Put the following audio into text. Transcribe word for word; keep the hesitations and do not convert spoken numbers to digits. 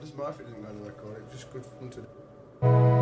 does my fit isn't going to record, it's just good fun to do.